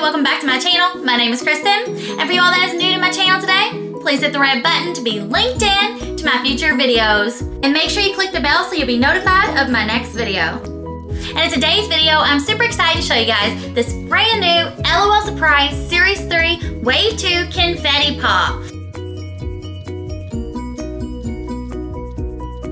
Welcome back to my channel. My name is Kristen, and for you all that is new to my channel today, please hit the red button to be linked in to my future videos. And make sure you click the bell so you'll be notified of my next video. And in today's video, I'm super excited to show you guys this brand new LOL Surprise Series 3 Wave 2 Confetti Pop.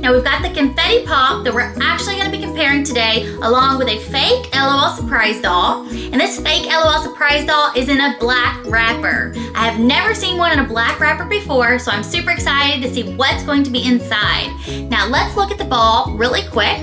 Now we've got the Confetti Pop that we're actually going to be comparing today along with a fake LOL Surprise doll. And this fake LOL Surprise doll is in a black wrapper. I have never seen one in a black wrapper before, so I'm super excited to see what's going to be inside. Now let's look at the ball really quick.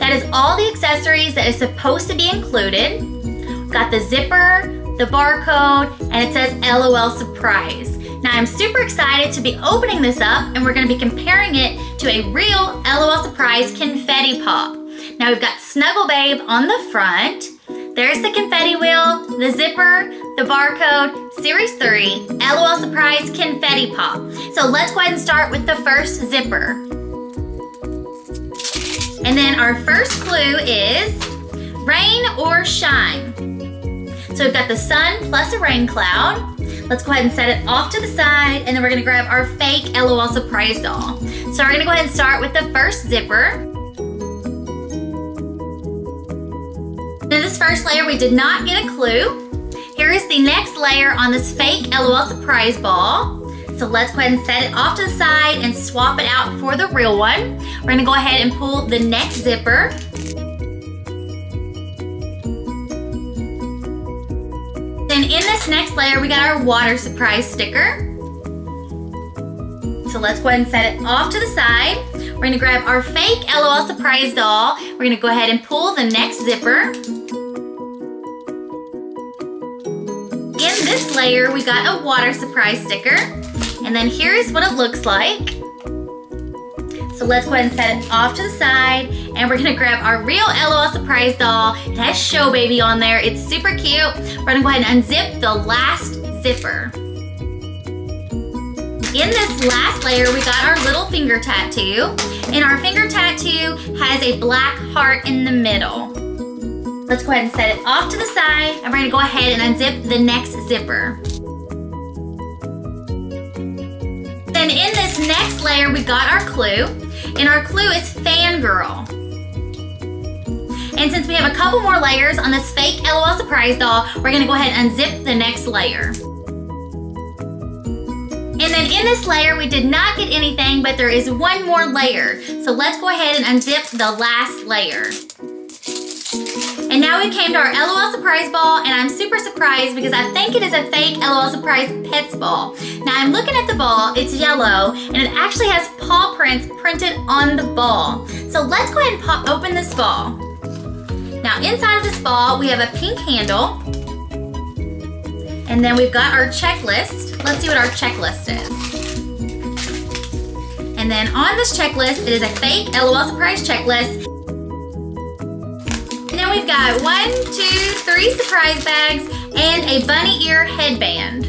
That is all the accessories that is supposed to be included. We've got the zipper, the barcode, and it says LOL Surprise. Now I'm super excited to be opening this up, and we're going to be comparing it to a real LOL Surprise Confetti Pop. Now we've got Snuggle Babe on the front. There's the confetti wheel, the zipper, the barcode, Series 3, LOL Surprise Confetti Pop. So let's go ahead and start with the first zipper. And then our first clue is rain or shine. So we've got the sun plus a rain cloud. Let's go ahead and set it off to the side, and then we're gonna grab our fake LOL Surprise doll. So we're gonna go ahead and start with the first zipper. In this first layer, we did not get a clue. Here is the next layer on this fake LOL Surprise ball. So let's go ahead and set it off to the side and swap it out for the real one. We're gonna go ahead and pull the next zipper. And in this next layer, we got our water surprise sticker. So let's go ahead and set it off to the side. We're gonna grab our fake LOL Surprise doll. We're gonna go ahead and pull the next zipper. In this layer, we got a water surprise sticker. And then here is what it looks like. So let's go ahead and set it off to the side, and we're gonna grab our real LOL Surprise doll. It has Show Baby on there. It's super cute. We're gonna go ahead and unzip the last zipper. In this last layer, we got our little finger tattoo, and our finger tattoo has a black heart in the middle. Let's go ahead and set it off to the side, and we're gonna go ahead and unzip the next zipper. Then in this next layer, we got our clue. And our clue is Fangirl. And since we have a couple more layers on this fake LOL Surprise doll, we're gonna go ahead and unzip the next layer. And then in this layer, we did not get anything, but there is one more layer. So let's go ahead and unzip the last layer. And now we came to our LOL Surprise ball, and I'm super surprised because I think it is a fake LOL Surprise Pets ball. Now I'm looking at the ball, it's yellow, and it actually has paw prints printed on the ball. So let's go ahead and pop open this ball. Now inside of this ball, we have a pink handle, and then we've got our checklist. Let's see what our checklist is. And then on this checklist, it is a fake LOL Surprise checklist. Then we've got 1, 2, 3 surprise bags and a bunny ear headband.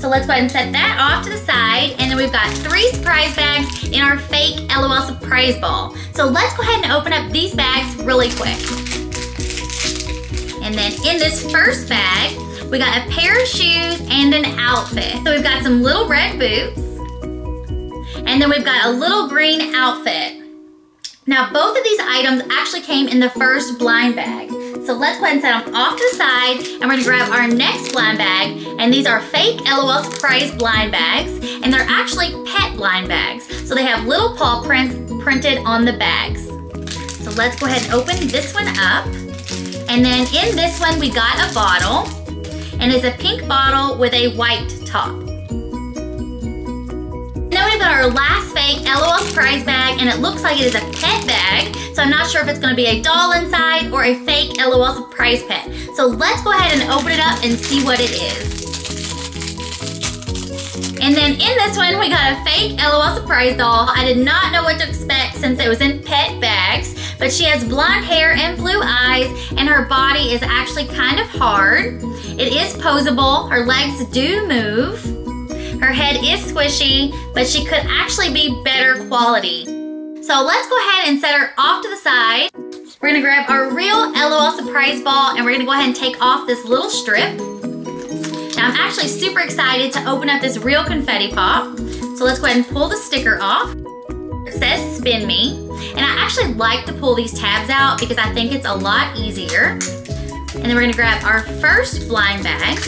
So let's go ahead and set that off to the side, and then we've got 3 surprise bags in our fake LOL Surprise ball. So let's go ahead and open up these bags really quick. And then in this first bag, we got a pair of shoes and an outfit. So we've got some little red boots, and then we've got a little green outfit. Now both of these items actually came in the first blind bag. So let's go ahead and set them off to the side, and we're gonna grab our next blind bag, and these are fake LOL Surprise blind bags, and they're actually pet blind bags. So they have little paw prints printed on the bags. So let's go ahead and open this one up. And then in this one, we got a bottle, and it's a pink bottle with a white top. Now we've got our last fake LOL Surprise bag, and it looks like it is a pet bag, so I'm not sure if it's going to be a doll inside or a fake LOL Surprise pet. So let's go ahead and open it up and see what it is. And then in this one, we got a fake LOL Surprise doll. I did not know what to expect since it was in pet bags, but she has blonde hair and blue eyes, and her body is actually kind of hard. It is posable. Her legs do move. Her head is squishy, but she could actually be better quality. So let's go ahead and set her off to the side. We're gonna grab our real LOL Surprise ball and we're gonna go ahead and take off this little strip. Now I'm actually super excited to open up this real confetti pop. So let's go ahead and pull the sticker off. It says spin me. And I actually like to pull these tabs out because I think it's a lot easier. And then we're gonna grab our first blind bag.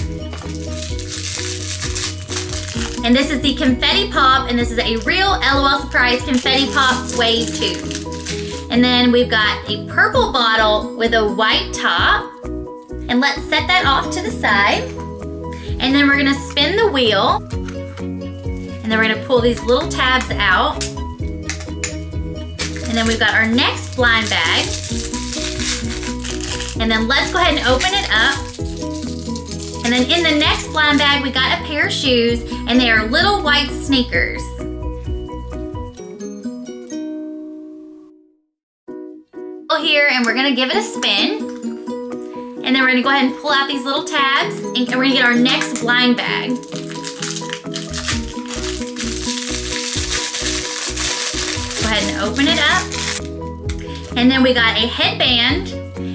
And this is the Confetti Pop, and this is a real LOL Surprise Confetti Pop Wave 2. And then we've got a purple bottle with a white top. And let's set that off to the side. And then we're gonna spin the wheel. And then we're gonna pull these little tabs out. And then we've got our next blind bag. And then let's go ahead and open it up. And then in the next blind bag, we got a pair of shoes, and they are little white sneakers. Here, and we're gonna give it a spin. And then we're gonna go ahead and pull out these little tabs, and we're gonna get our next blind bag. Go ahead and open it up. And then we got a headband.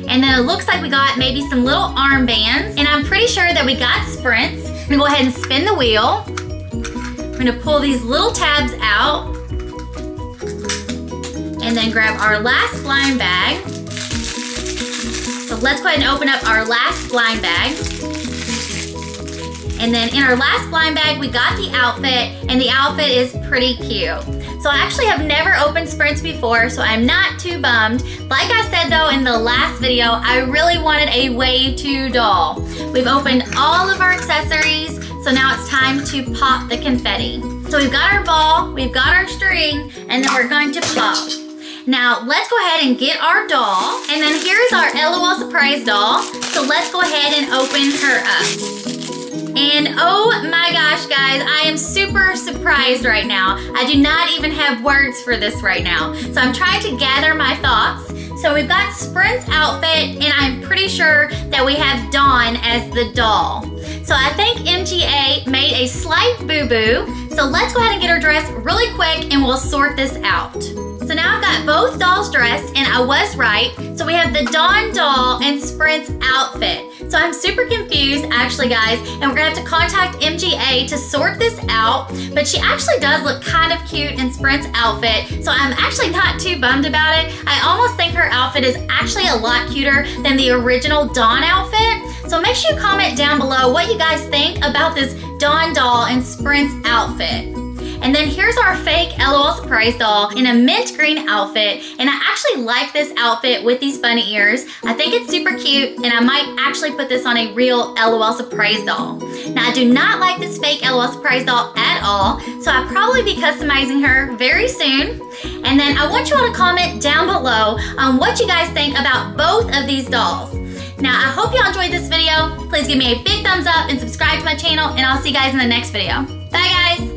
And then it looks like we got maybe some little armbands. And I'm pretty sure that we got Sprints. I'm gonna go ahead and spin the wheel. I'm gonna pull these little tabs out. And then grab our last blind bag. So let's go ahead and open up our last blind bag. And then in our last blind bag, we got the outfit, and the outfit is pretty cute. So I actually have never opened Sprints before, so I'm not too bummed. Like I said though in the last video, I really wanted a Wave 2 doll. We've opened all of our accessories, so now it's time to pop the confetti. So we've got our ball, we've got our string, and then we're going to pop. Now let's go ahead and get our doll, and then here's our LOL Surprise doll. So let's go ahead and open her up. And oh my gosh, guys, I am super surprised right now. I do not even have words for this right now. So I'm trying to gather my thoughts. So we've got Sprint's outfit, and I'm pretty sure that we have Dawn as the doll. So I think MGA made a slight boo-boo. So let's go ahead and get her dressed really quick, and we'll sort this out. So now I've got both dolls dressed, and I was right. So we have the Dawn doll and Sprint's outfit. So I'm super confused, actually, guys, and we're gonna have to contact MGA to sort this out, but she actually does look kind of cute in Sprint's outfit, so I'm actually not too bummed about it. I almost think her outfit is actually a lot cuter than the original Dawn outfit, so make sure you comment down below what you guys think about this Dawn doll and Sprint's outfit. And then here's our fake LOL Surprise doll in a mint green outfit. And I actually like this outfit with these bunny ears. I think it's super cute, and I might actually put this on a real LOL Surprise doll. Now I do not like this fake LOL Surprise doll at all, so I'll probably be customizing her very soon. And then I want you all to comment down below on what you guys think about both of these dolls. Now I hope y'all enjoyed this video. Please give me a big thumbs up and subscribe to my channel, and I'll see you guys in the next video. Bye guys!